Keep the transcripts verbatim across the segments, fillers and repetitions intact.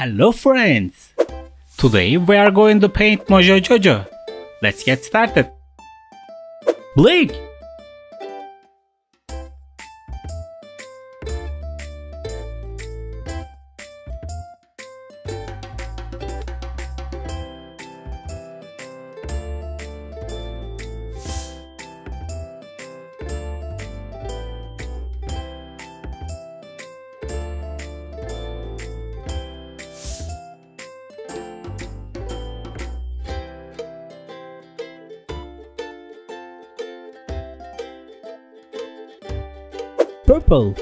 Hello friends! Today we are going to paint Mojo Jojo. Let's get started. Blink! Purple,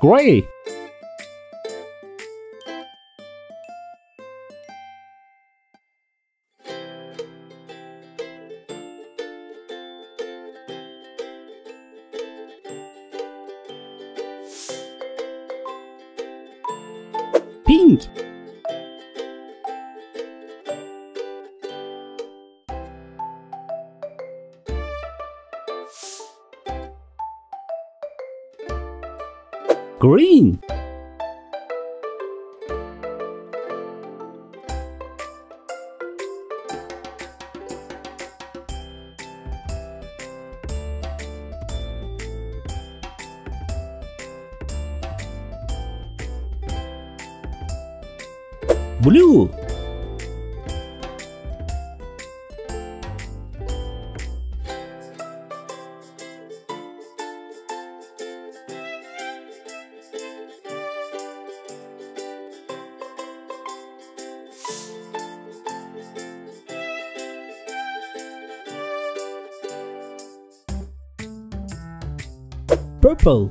gray, pink, green, blue, purple,